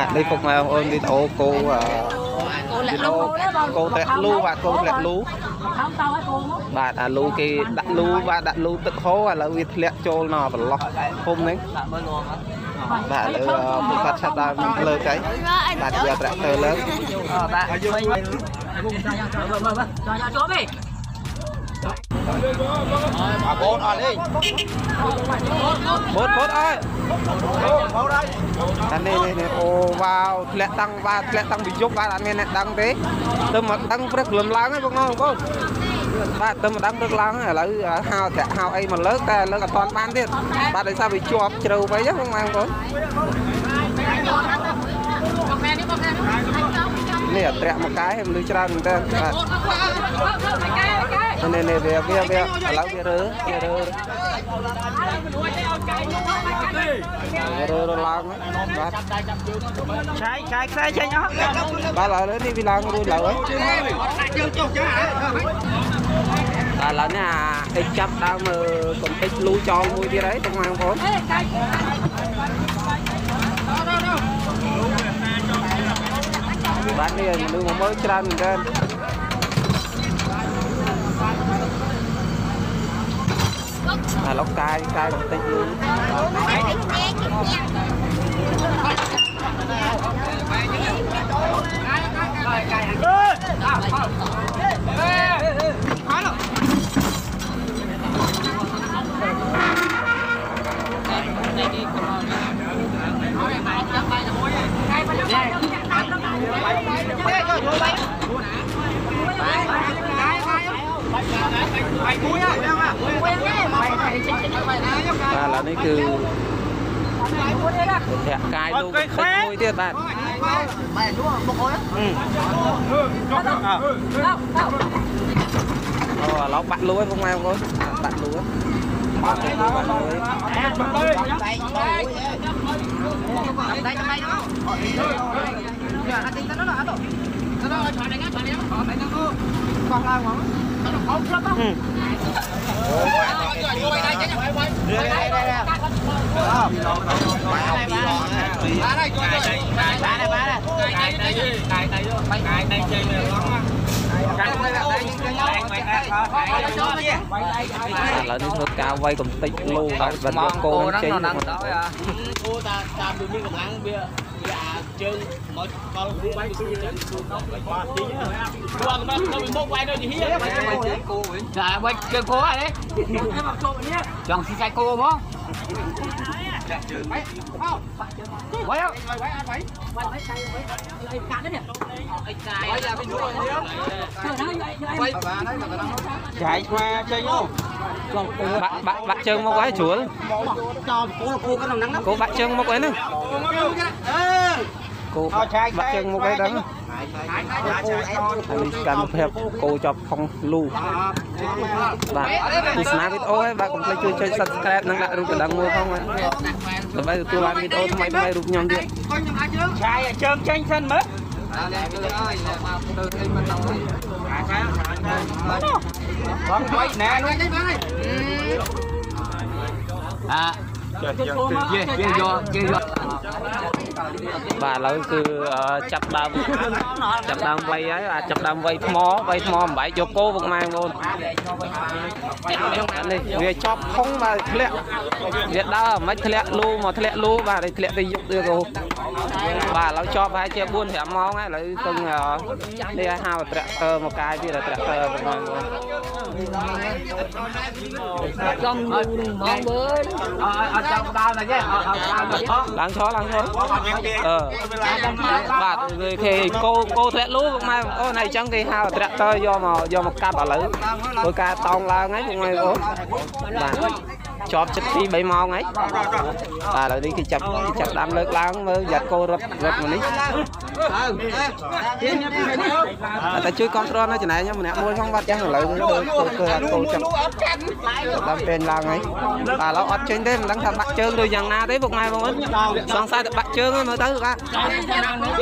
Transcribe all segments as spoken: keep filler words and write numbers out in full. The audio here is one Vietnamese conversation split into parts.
បាទនេះពុកម៉ែបងប្អូនវីដេអូគោគោលាក់លូគោលាក់លូបាទគោលាក់លូបាទអាលូគេដាក់លូបាទដាក់លូទឹកហូរឥឡូវវាធ្លាក់ចូលនៅប្រឡោះភូមិនេះបាទឥឡូវពួកគាត់ឆាប់ដើរលើកហើយបាទយកប្រាក់ទៅលើបាទចូលទេbà bốn ăn đi bốn bốn ơi bốn đây anh này này ô vào lẹ tăng ba lẹ tăng bị chốt ba anh này tăng thế tôi mà tăng rất lầm láng ấy không ngon không ba tôi mà tăng rất láng là lấy hao cả hao ấy mà lớn ta lớn cả toàn ban thế ba tại sao bị chọc trâu vậy chứ không mang thôi nè trẹ một cái em lấy ra mình ta này này về về về láo về rớ về rớ rớ láo trái trái trái trái nhóc ba láo đấy đi vi láo rồi láo ấy à láo nhà ít chắp đang mà còn ít lú cho mui đi đấy trong hàng phố bán đi rồi mình mua mới trăn mình lên là lóc cay cay bằng tay luôn và là đấy từ thẻ cài luôn khách vui tiệt bạn lóc bạn lúa không ai không bạn lúa bạn là đi thưa cao quay cùng tích luôn đó và cô nó đang cô ta làm được như ăn bia chơi mọi con quay xuống trên nó phải qua tí nữa quay đâu gì hết cô dạ quay chơi cô à đấy chọn xin sai cô không quay không chạy qua chơi vô bạn bạn bạn chơi mau quá chuối cô bạn chơi mau quá nữa cô bạn chơi mau quá đấy cần phép cô cho phong lưu bạn xem video ấy bạn cũng phải chơi chơi subscribe năng lại được đang mua không ạ rồi bây giờ tôi làm video thì mày mày rụt nhon đi trai chơi tranh thân mất con quay nè à bà lỡ cứ chập đam chập đam vây ấy à chập đam vây mó vây mó bảy cho cô vẫn mang luôn đi người chọc không mà thẹn việt đó mấy thẹn lu mà thẹn lu bà đây thẹn thì giúp được rồi bà lỡ cho hai che buôn thẹn mó ngay lấy từng đi hai một tractor một cái thì là tractor vẫn mang luôn trong món bơi láng chó láng chó ờ bà người thì cô cô thẹn lú cũng may ô này chẳng thì hao tractor do mà do một ca bà lử một ca tông la ngay cũng may cô bà chọc chích đi bảy mao ngay bà lại đi khi chập chập đam lơ láng mới giật cô rớt rớt một lít ta chơi control nó chỗ này nhá mình nè mua không bắt chắc là lử cô chập đam tên la ngay bà nó ót trên thế mình đang thằng bắt chơi rồi dằng na thế một ngày một ít sang sai được bắt chơi mới tới được á một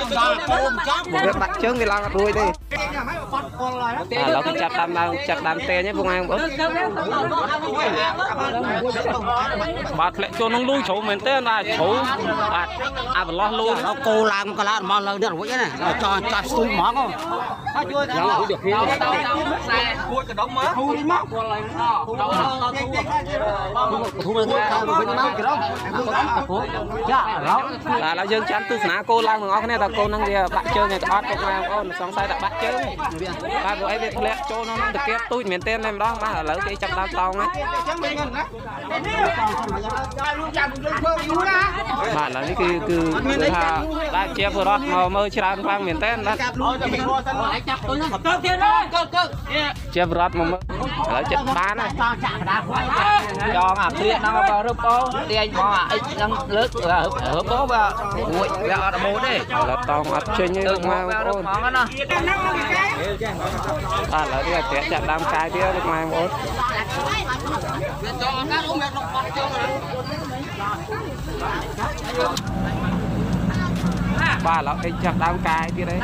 việc bắt chơi thì la đuôi đi là nó cứ chập đam chập đam tên nhé một ngày một ít bạc lệ cho nông lúa xấu mình thế là xấu bạc à phải lo luôn nó cô làm cái lá mà lần được với này cho cho sung mỏ không được đâu cái đống mới thu đi móc là là dân chán tư sná cô làm ngõ cái này là cô năng gì bạn chơi này tao cũng làm con sáng sai đã bắt chơi ba của ấy việc lệ cho nó được cái tôi miền tây này đó mà lỡ cái chặt đau tao á bạn là cái cứ cứ thà đã chép rồi đó mà mơ chỉ làm vang miền tây đó chép rồi mà mơ lỡ chặt ba này cho mà tiền nó vào rớp bố tiền mà ít năm lớn là rớp bố vào nguội là bố đấy là tao mà chơi như mà con à lỡ cái trẻ chặt đam cay thế được mai bố ba lão anh chặt đao cài kia đấy.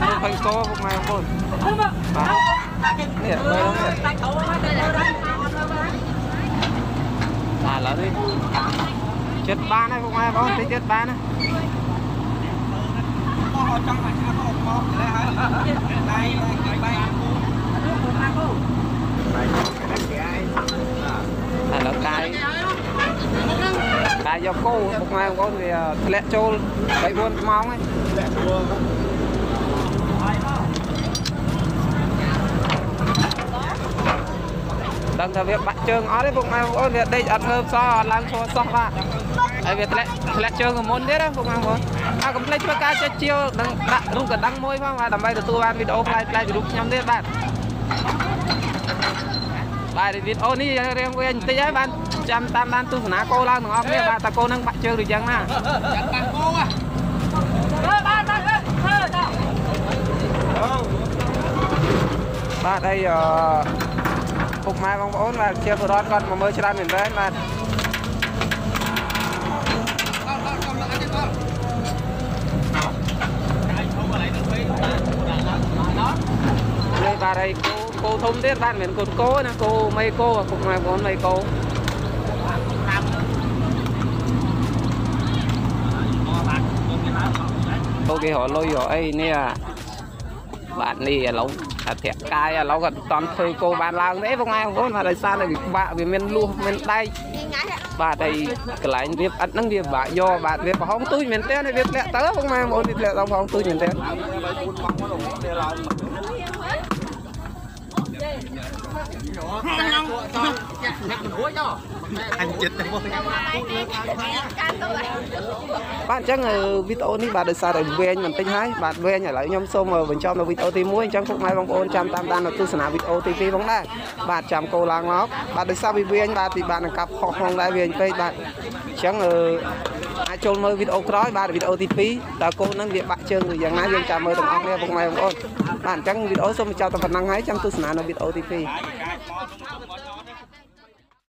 Thằng cô cũng mai không buồn. Ba lão đi. Chết ba này không ai không thấy chết ba này. À, nó cài cài vào cô một ngày có thì lẹ trâu vậy luôn mong ấy đang thà việc bạn trường ở đấy một ngày có việc đây ăn cơm so làm so so ra ai việc lẹ lẹ trường ở môn đấy đó một ngày có à cũng lấy cho cá cho chiêu đang đặt luôn cả đăng môi phong à làm bay từ tu ban video play play được nhắm đấy bạn bài thì biết ôn đi em quen tí ấy bạn trăm tam ban tu sná cô lao ngọc kia bà ta cô nâng bạn chơi được chẳng nào ba đây phục mai vòng bốn là chia đồ đón con mà mới chơi mình đấy mà đây bà đây cô thông tiết bạn mình còn cô nè cô mấy cô và cũng là con mấy cô ok họ lôi họ ấy nè bạn đi lóng à thẻ cai à nó còn toàn thuê cô bạn làm đấy không ai không có mà đời xa này bạn về miền luôn miền tây bà đây cái lái việc ăn năng việc bà do bạn việc phòng túi miền tây này việc lẹ tớ không ai muốn việc lẹ trong phòng túi miền tây anh chết bạn chắc người video này bà được xa để về anh mình tinh hay bạn về nhà lại nhóm xôm mà mình cho là video thì muối trong phục mai vòng ôn trăm tam tan là tư sản video tv bóng đá bạn chạm cầu làng nó bạn được xa vì về anh bà thì bạn cặp họ không lại về anh tây bạn chắc người ai chôn mơ video cói bà video tv là cô nâng điện bạn chơi người dạng nãy dân chào mời tổng ông nghe phục mai vòng ôn bạn chắc video xôm chào tạm năng hay trong tư sản là video tv